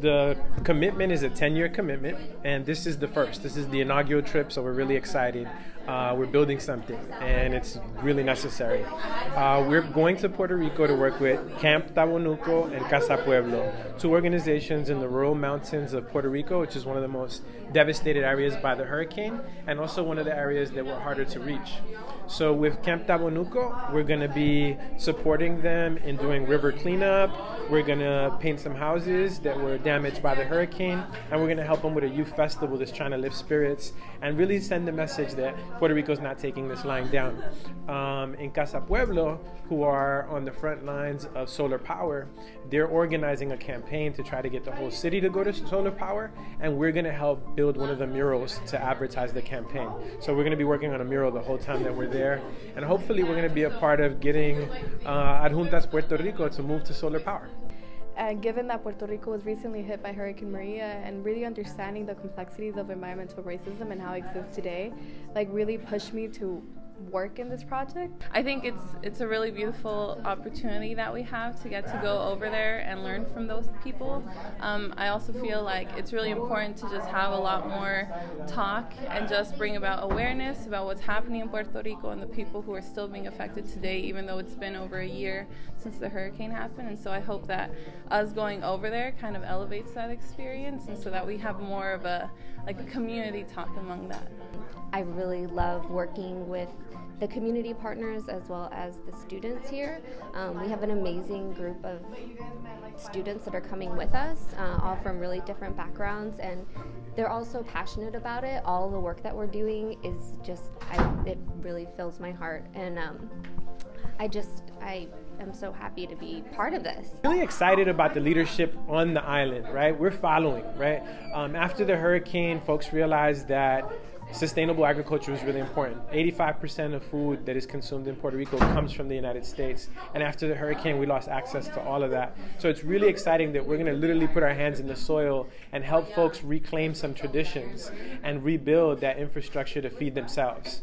The commitment is a 10-year commitment, and this is the first. This is the inaugural trip, so we're really excited. We're building something, and it's really necessary. We're going to Puerto Rico to work with Camp Tabonuco and Casa Pueblo, two organizations in the rural mountains of Puerto Rico, which is one of the most devastated areas by the hurricane, and also one of the areas that were harder to reach. So with Camp Tabonuco, we're going to be supporting them in doing river cleanup. We're going to paint some houses that were damaged by the hurricane, and we're going to help them with a youth festival that's trying to lift spirits and really send the message that Puerto Rico's not taking this lying down. In Casa Pueblo, who are on the front lines of solar power, they're organizing a campaign to try to get the whole city to go to solar power, and we're going to help build one of the murals to advertise the campaign. So we're going to be working on a mural the whole time that we're there, and hopefully we're going to be a part of getting Adjuntas Puerto Rico to move to solar power. Given that Puerto Rico was recently hit by Hurricane Maria, and really understanding the complexities of environmental racism and how it exists today, like, really pushed me to work in this project. I think it's a really beautiful opportunity that we have to get to go over there and learn from those people. I also feel like it's really important to just have a lot more talk and just bring about awareness about what's happening in Puerto Rico and the people who are still being affected today, even though it's been over a year since the hurricane happened. And so I hope that us going over there kind of elevates that experience, and so that we have more of a community talk among that. I really love working with the community partners as well as the students here. We have an amazing group of students that are coming with us, all from really different backgrounds, and they're all so passionate about it. All the work that we're doing is just, it really fills my heart, and I'm so happy to be part of this. Really excited about the leadership on the island, right? We're following, right? After the hurricane, folks realized that sustainable agriculture is really important. 85% of food that is consumed in Puerto Rico comes from the United States. And after the hurricane, we lost access to all of that. So it's really exciting that we're going to literally put our hands in the soil and help folks reclaim some traditions and rebuild that infrastructure to feed themselves.